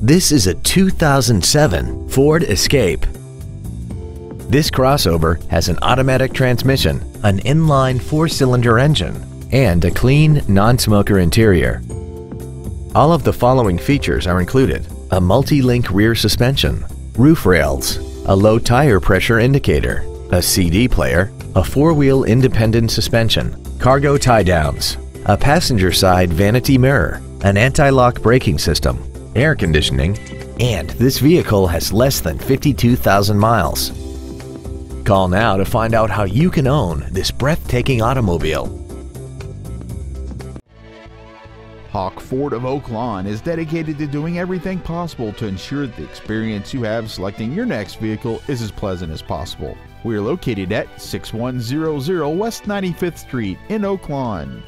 This is a 2007 Ford Escape. This crossover has an automatic transmission, an inline four-cylinder engine, and a clean, non-smoker interior. All of the following features are included: a multi-link rear suspension, roof rails, a low tire pressure indicator, a CD player, a four-wheel independent suspension, cargo tie-downs, a passenger side vanity mirror, an anti-lock braking system, air conditioning, and this vehicle has less than 52,000 miles. Call now to find out how you can own this breathtaking automobile. Hawk Ford of Oak Lawn is dedicated to doing everything possible to ensure the experience you have selecting your next vehicle is as pleasant as possible. We are located at 6100 West 95th Street in Oak Lawn.